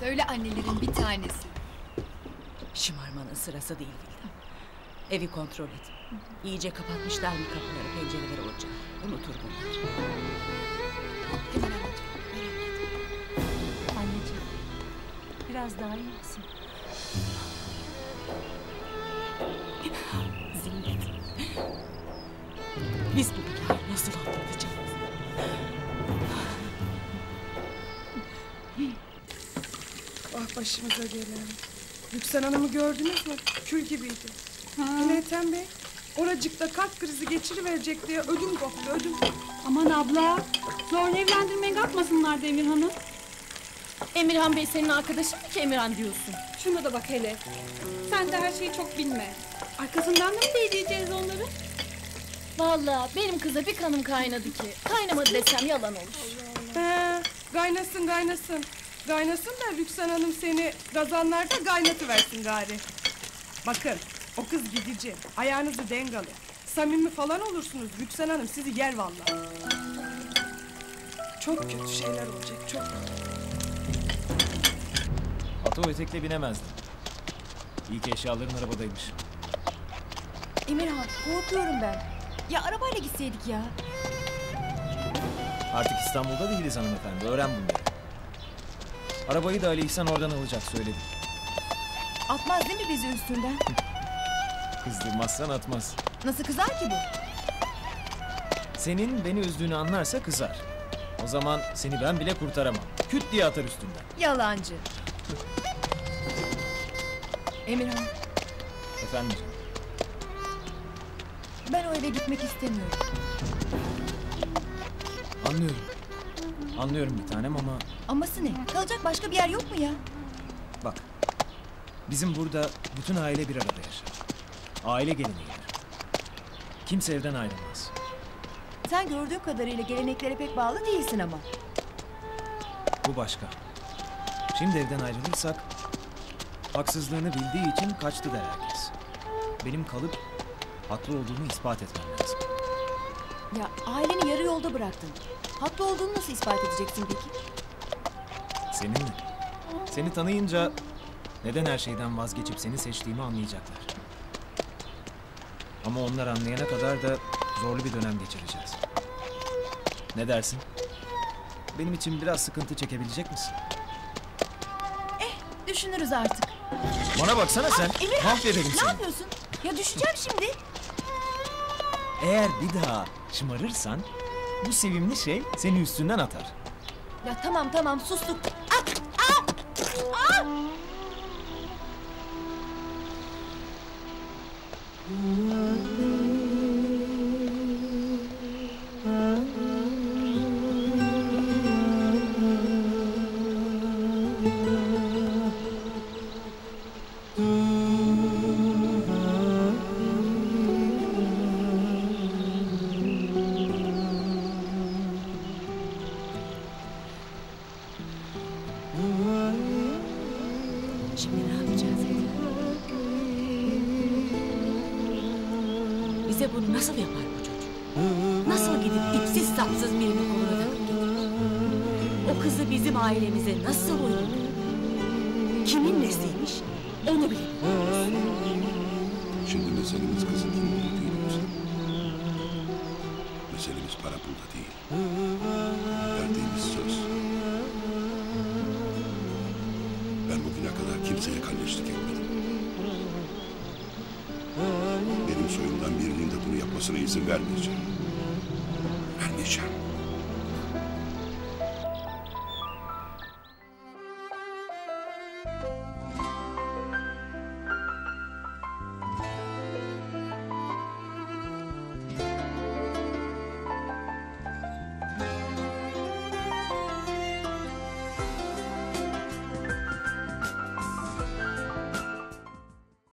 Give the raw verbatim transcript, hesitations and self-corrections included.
Söyle annelerin bir tanesi. Şımarmanın sırası değil Vildan. Evi kontrol et. İyice kapatmışlar mı kapıları, pencereleri olacak. Unutur bunlar. Hemen anneciğim, merak etme. Anneciğim, biraz daha iyi misin? Zillet. Biz bu hikayeyi nasıl atlatacağız? Ah başımıza gelen. Lüksan Hanım'ı gördünüz mü? Kül gibiydi. Yine Ethem Bey, oracıkta kalp krizi geçiriverecek diye ödüm koptu, ödüm. Aman abla, zorla evlendirmeye kalkmasınlardı Emirhan Hanım. Emirhan Bey senin arkadaşın mı ki Emirhan diyorsun? Şuna da bak hele, sen de her şeyi çok bilme. Arkasından da mı değdireceğiz onları? Vallahi benim kıza bir kanım kaynadı ki, kaynamadı desem yalan olur. Allah Allah. He, kaynasın, kaynasın. Kaynasın da Lüksan Hanım seni kazanlarda kaynatıversin gari. Bakın, o kız gidici, ayağınızı dengalı. Samimi falan olursunuz, Lüksan Hanım sizi yer vallahi. Çok kötü şeyler olacak, çok kötü. Ata o etekle binemezdi. İyi ki eşyaların arabadaymış. Emirhan, korkuyorum ben. Ya arabayla gitseydik ya. Artık İstanbul'da değiliz hanımefendi, öğren bunları. Arabayı da Ali İhsan oradan alacak söyledi. Atmaz değil mi bizi üstünden? Kızdırmazsan atmaz. Nasıl kızar ki bu? Senin beni üzdüğünü anlarsa kızar. O zaman seni ben bile kurtaramam. Küt diye atar üstünden. Yalancı. Emirhan. Efendim? Ben o eve gitmek istemiyorum. Anlıyorum. Anlıyorum bir tanem ama... Aması ne? Kalacak başka bir yer yok mu ya? Bak, bizim burada bütün aile bir arada yaşar. Aile geleneğidir. Kimse evden ayrılmaz. Sen gördüğüm kadarıyla geleneklere pek bağlı değilsin ama. Bu başka. Şimdi evden ayrılırsak... Haksızlığını bildiği için kaçtı der herkes. Benim kalıp haklı olduğumu ispat etmem lazım. Ya aileni yarı yolda bıraktın. Haklı olduğunu nasıl ispat edeceksin peki? Senin mi? Seni tanıyınca neden her şeyden vazgeçip seni seçtiğimi anlayacaklar. Ama onlar anlayana kadar da zorlu bir dönem geçireceğiz. Ne dersin? Benim için biraz sıkıntı çekebilecek misin? Eh, düşünürüz artık. Bana baksana sen, mahvederim seni. Ne yapıyorsun? Ya düşeceğim şimdi. Eğer bir daha şımarırsan, bu sevimli şey seni üstünden atar. Ya tamam tamam, sustuk. At, at, at. Thank you.